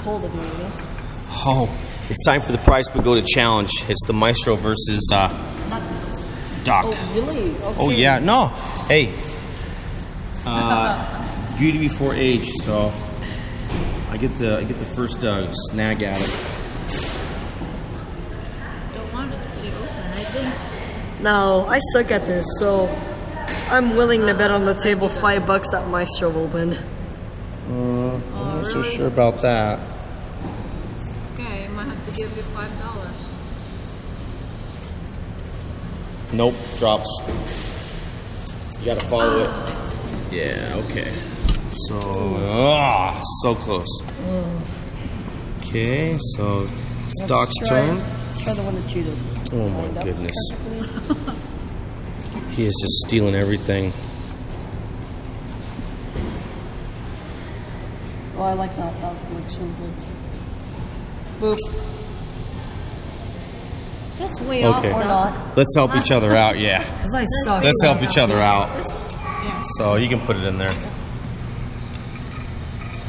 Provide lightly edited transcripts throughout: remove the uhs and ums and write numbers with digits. hold of me. Oh, it's time for the Prize Pagoda Challenge. It's the Maestro versus Doc. Oh, really? Okay. Oh, yeah. No. Hey. Beauty before age, so I get the first snag at it. Don't want it to be open, I think. Now, I suck at this, so I'm willing to bet on the table $5 that Maestro will win. I'm not so sure about that. Okay, I might have to give you $5. Nope, drops. You gotta follow it. Yeah, okay. So, so close. Okay, so it's Doc's turn. Let's try the one that you did. Oh my goodness. He is just stealing everything. Oh, I like that. That looks really good. Boop. That's way off or not. Let's help each other out, yeah. Let's help each other out. So you can put it in there.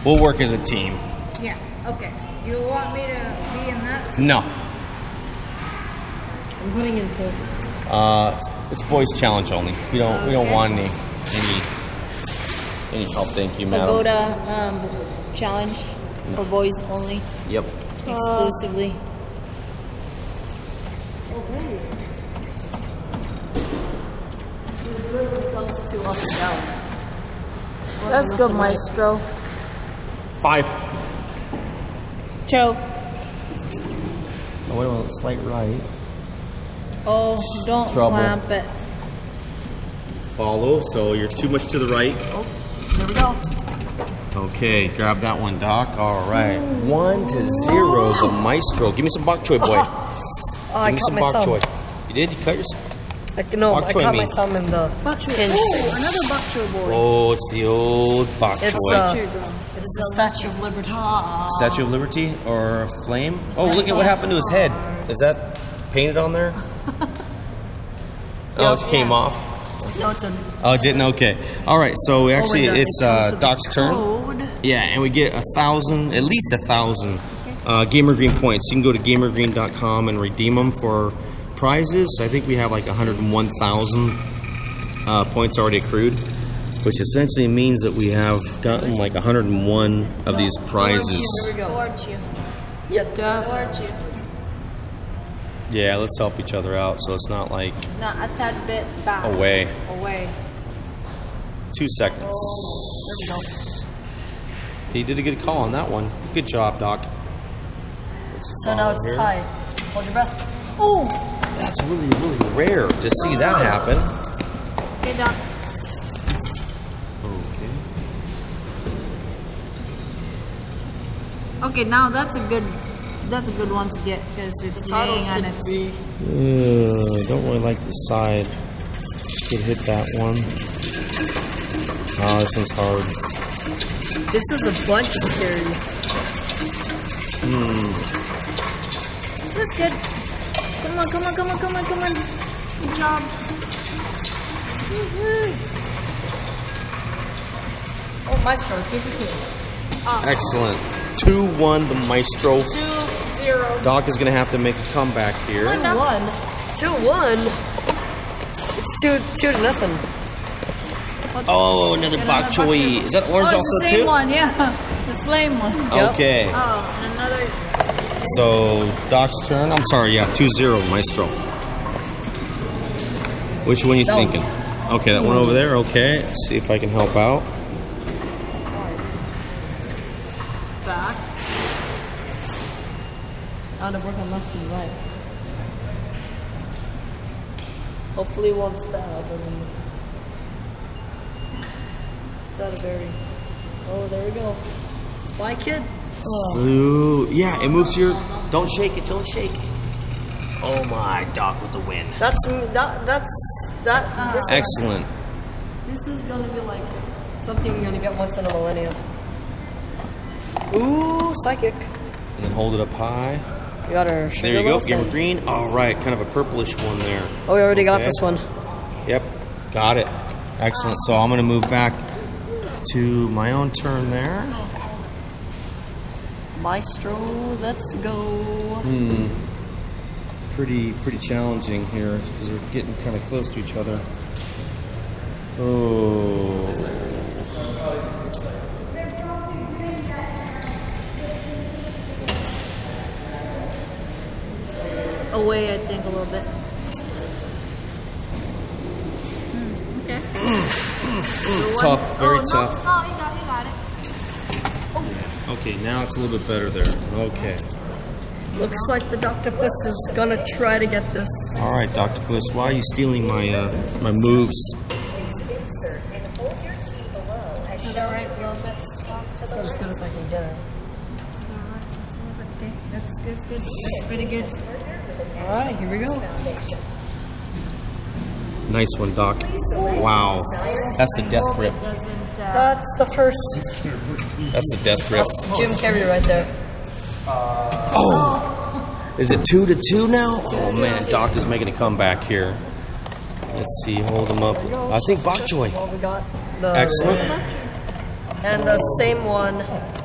We'll work as a team. Yeah, okay. You want me to be in that? No. I'm putting in two. It's boys challenge only. We don't want any help, thank you, madam. Pagoda challenge for boys only. Yep. Exclusively. Let's go, Maestro. 5. Choke. Oh, wait a minute, slight right. Oh, don't clamp it. Follow, so you're too much to the right. Oh, there we go. Okay, grab that one, Doc. All right. 1-0, the Maestro. Give me some Bok Choy Boy. Give me some Bok Choy. You did? You cut yourself? No, I caught my thumb in the Bok Choy. Oh, another Bok Choy Boy. Oh, it's the old Bok Choy. It's the Statue of Liberty. Statue of Liberty or Flame? Oh, look at what happened to his head. Is that painted on there? Oh, it came off. No, it didn't. Oh, it didn't? Okay. All right, so actually it's Doc's turn. Yeah, and we get 1,000, at least 1,000 GamerGreen points. You can go to GamerGreen.com and redeem them for prizes. I think we have like 101,000 points already accrued, which essentially means that we have gotten like 101 of these prizes. Here we go. Yeah, let's help each other out so it's not like a tad bit back. Away. 2 seconds. There we go. He did a good call on that one. Good job, Doc. So now it's tied. Hold your breath. Oh! That's really, really rare to see that happen. Okay, Doc. Okay. Okay, now that's a good one to get because it's laying on it. I don't really like the side. Could hit that one. Oh, this one's hard. This is a bunch scary. That's good. Come on. Good job. Oh, Maestro, excellent. 2-1, the Maestro. 2-0. Doc is going to have to make a comeback here. 2-1. 2-1? It's 2-0. Oh, another Bok Choy. Is that orange also too? The same one, yeah. The flame one. Yep. Okay. Oh, and another... So, Doc's turn? I'm sorry, yeah, 2-0, Maestro. Which one are you thinking? Okay, that one over there, okay. Let's see if I can help out. Back. Out of work on left and right. Hopefully one stab. It's out of berry. Oh, there we go. Spy Kid. So, yeah, it moves your... Don't shake it till it shakes. Oh my, Doc with the win. That's excellent. This is going to be like something you're going to get once in a millennium. Ooh, psychic. And then hold it up high. You got her. There you go, give her green. All right, kind of a purplish one there. Oh, we already got this one. Yep, got it. Excellent. So I'm going to move back to my own turn there. Maestro, let's go. Pretty challenging here because we're getting kind of close to each other. Away, I think, a little bit. Okay. Tough, very tough. No, you got it. Oh. Okay, now it's a little bit better there. Okay. Looks like the Doctopus is gonna try to get this. All right, Doctopus, why are you stealing my my moves? Insert and hold your key below as you direct your left stock to the left. As good as I can get it. Okay, that's good. That's pretty good. All right, here we go. Nice one, Doc. Wow. That's the death grip. That's the first. That's the death grip. Jim Carrey right there. Oh! Is it 2-2 now? Oh, man, Doc is making a comeback here. Let's see, hold him up. I think Bok Choy. Excellent. And the same one.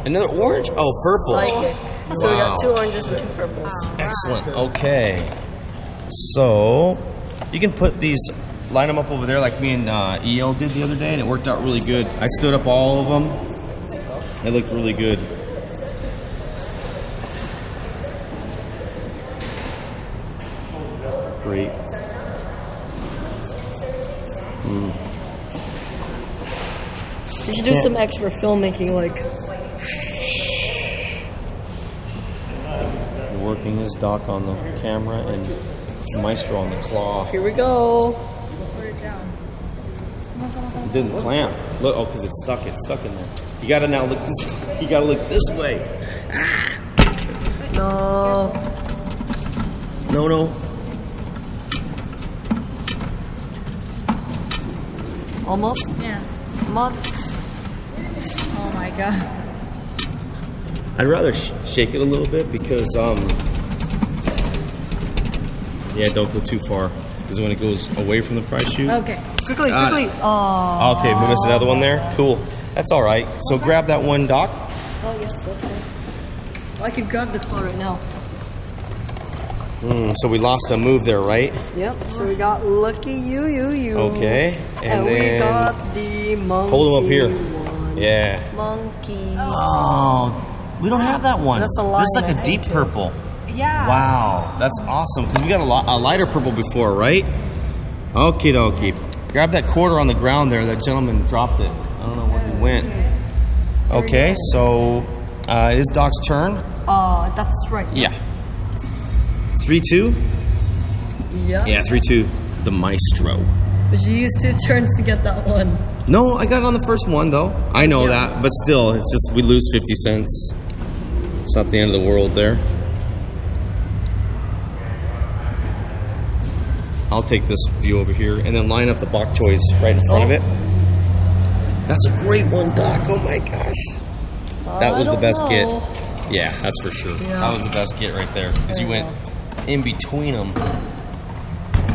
Another orange? Oh, purple. So we got 2 oranges and 2 purples. Excellent. Okay. So you can put these, line them up over there like me and EL did the other day, and it worked out really good. I stood up all of them. It looked really good. Great. You should do some extra filmmaking, like. Working his Doc on the camera and Maestro on the claw. Here we go. Put it down. It didn't clamp. Look, oh, because it's stuck. It's stuck in there. You gotta now look this. You gotta look this way. Ah. No. No, no. Almost. Yeah. Almost. Oh my God. I'd rather shake it a little bit because, yeah, don't go too far because when it goes away from the prize chute. Okay, quickly, quickly. Oh. Okay, we missed another one there. Cool. That's all right. So grab that one, Doc. Oh, yes, okay. I can grab the claw right now. So we lost a move there, right? Yep. So we got lucky you. Okay. And then we got the monkey. Hold him up here. One. Yeah. Monkey. Oh. We don't have that one. That's a lot. There's like a deep purple. Yeah. Wow, that's awesome. Because we got a lighter purple before, right? Okie dokie. Grab that quarter on the ground there. That gentleman dropped it. I don't know where he went. Okay, so it is Doc's turn. That's right. Yeah. 3-2? Yeah. Yeah, 3-2. The Maestro. But you used 2 turns to get that one. No, I got it on the first one, though. I know that, but still, it's just we lose 50 cents. It's not the end of the world there. I'll take this view over here and then line up the Bok Choys right in front of it. That's a great one, Doc. Oh my gosh. That was the best get. Yeah, that's for sure. Yeah. That was the best get right there because you went in between them.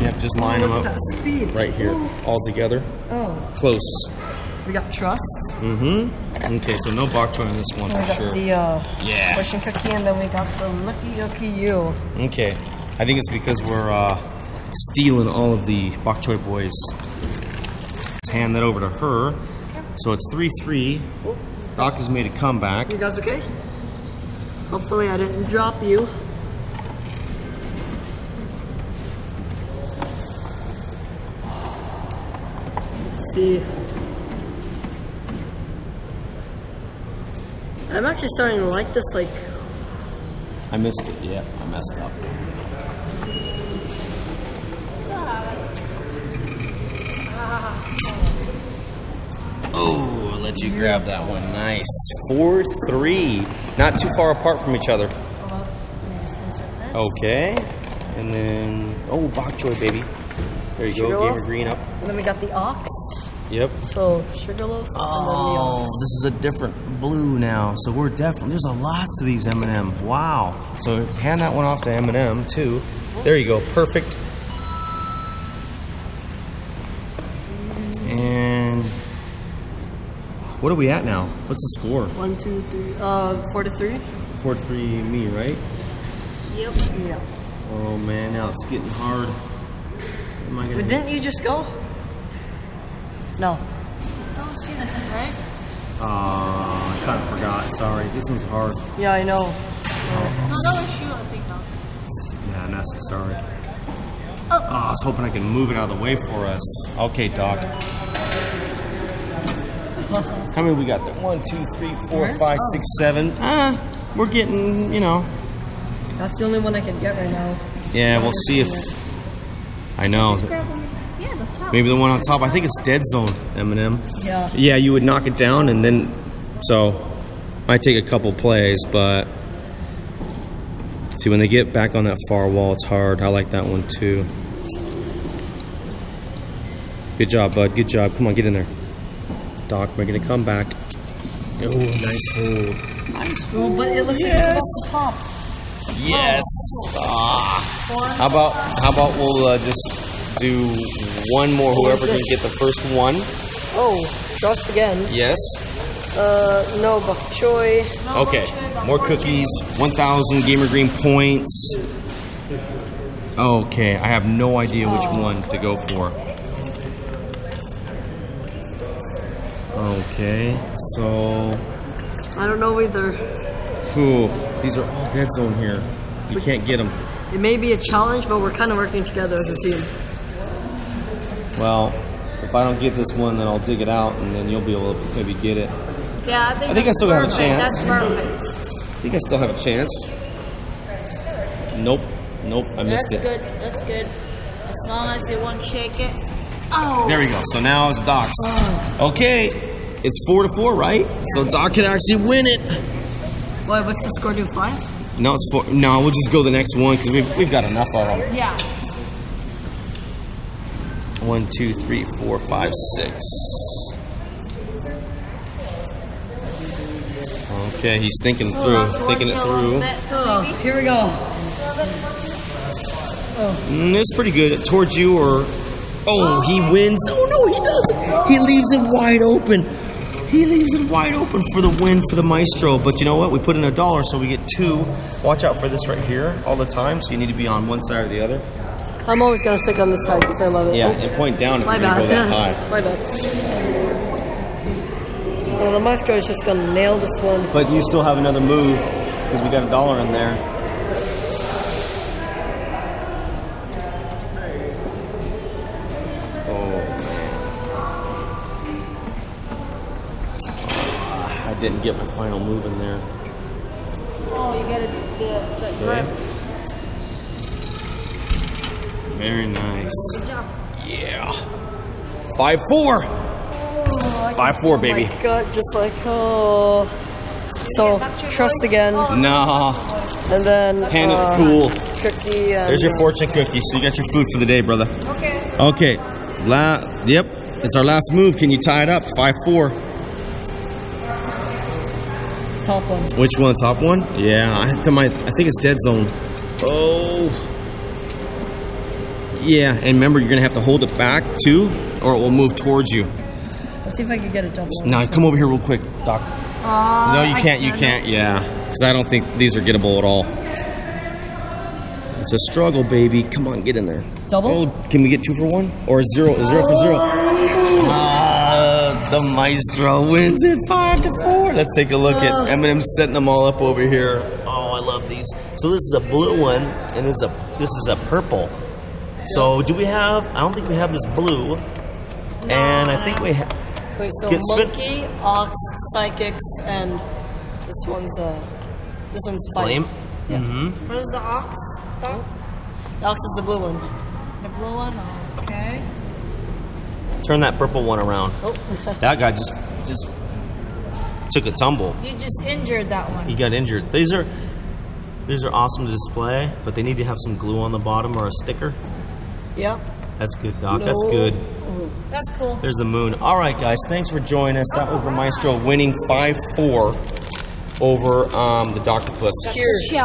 Yep, just line them up right here, all together. Oh. Close. We got trust. Mm-hmm. Okay, so no Bok Choy on this one for sure. We got the Russian cookie, and then we got the lucky you. Okay. I think it's because we're stealing all of the Bok Choy Boys. Let's hand that over to her. So it's 3-3. Doc has made a comeback. You guys okay? Hopefully I didn't drop you. See, I'm actually starting to like this. Like, I missed it. Yeah, I messed up. Oh, I let you grab that one. Nice. 4-3. Not too far apart from each other. Okay, and then Bok Choy, baby. There you go. Gamer Green up. And then we got the ox. Yep. So Sugarloaf and then the ox. Oh, this is a different blue now. So we're definitely, there's a lot of these M&M. Wow. So hand that one off to M&M too. There you go. Perfect. And What are we at now? What's the score? 1, 2, 3. 4-3. 4-3, me, right? Yep. Yeah. Oh man, now it's getting hard. Am I gonna but didn't you just go? No. Oh shit, I did, right? I kind of forgot. Sorry, this one's hard. Yeah, I know. No, that was you, I think. Nah, not so sorry. Oh. I was hoping I could move it out of the way for us. Okay, Doc. How many we got there? 1, 2, 3, 4, 5, 6, 7. We're getting, you know. That's the only one I can get right now. Yeah, we'll see if. I know. Yeah, the top. Maybe the one on top. I think it's dead zone, Eminem. Yeah. Yeah, you would knock it down and then. So, might take a couple plays, but. See, when they get back on that far wall, it's hard. I like that one too. Good job, bud. Good job. Come on, get in there. Doc, we're gonna come back. Oh, nice hold. Nice hold, but it looks like it's off the top. Yes. How about we'll just do one more. Whoever can get the first one. Oh, trust again. Yes. No bok choy. No, okay, bok choy, more cookies. 1,000 Gamer Green points. Okay, I have no idea which one to go for. Okay, so I don't know either. Cool. These are all dead zone here. You can't get them. It may be a challenge, but we're kind of working together as a team. Well, if I don't get this one, then I'll dig it out, and then you'll be able to maybe get it. Yeah, I think I still have a chance. That's perfect. I think I still have a chance. Nope. Nope. I missed it. That's good. As long as they won't shake it. Oh. There we go. So now it's Doc's. Okay. It's 4-4, right? So Doc can actually win it. Wait, what's the score? Do 5? No, it's 4. No, we'll just go the next one because we've got enough of them. Yeah. 1, 2, 3, 4, 5, 6. Okay, he's thinking it through. Oh, here we go. Oh. It's pretty good. Towards you or... Oh, he wins. Oh, no, he doesn't. He leaves it wide open. He leaves it wide open for the win for the Maestro. But you know what? We put in $1, so we get 2. Watch out for this right here all the time. So you need to be on one side or the other. I'm always going to stick on this side because I love it. Yeah, and point down if you go that high. My bad. Well, the Maestro is just going to nail this one. But you still have another move because we got $1 in there. Didn't get my final move in there. Oh, you gotta do that grip. Very nice. Good job. Yeah. 5-4. Oh, 5-4, baby. My gut, just like so trust again. Nah. And then pan it cool. Cookie. And there's your fortune cookie. So you got your food for the day, brother. Okay. Okay. Yep. It's our last move. Can you tie it up? 5-4. Top one. Which one? Top one? Yeah, I think it's dead zone. Oh. Yeah, and remember, you're going to have to hold it back, too, or it will move towards you. Let's see if I can get a jump on. Now, come over here real quick, Doc. No, you can't. You can't, yeah. Because I don't think these are gettable at all. It's a struggle, baby. Come on, get in there. Double? Oh, can we get 2 for 1? Or 0 for 0? The Maestro wins it 5-4. Let's take a look at Eminem setting them all up over here. Oh, I love these. So this is a blue one, and this is a purple. So do we have? I don't think we have this blue, and I think we have. Wait, so monkey, ox, psychics, and this one's flame. Yeah. Mm-hmm. What is the ox? Oh. The ox is the blue one. The blue one. Okay. Turn that purple one around. Oh. That guy just took a tumble. You just injured that one. He got injured. These are awesome to display, but they need to have some glue on the bottom or a sticker. Yeah. That's good, Doc. No. That's good. That's cool. There's the moon. All right, guys. Thanks for joining us. That was the Maestro winning 5-4 over the Doctopus. Cheers. Yeah,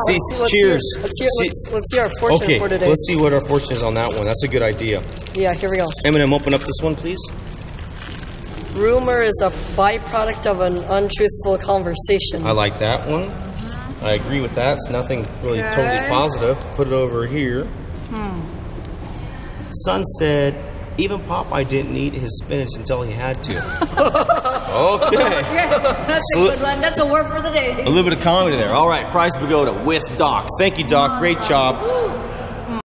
cheers. Let's see our fortune for today. Let's see what our fortune is on that one. That's a good idea. Yeah, here we go. Eminem, open up this one, please. Rumor is a byproduct of an untruthful conversation. I like that one. I agree with that. It's nothing really totally positive. Put it over here. Son said, even Popeye didn't eat his spinach until he had to. Okay. That's a good one. That's a word for the day. A little bit of comedy there. All right. Prize Pagoda with Doc. Thank you, Doc. Great job.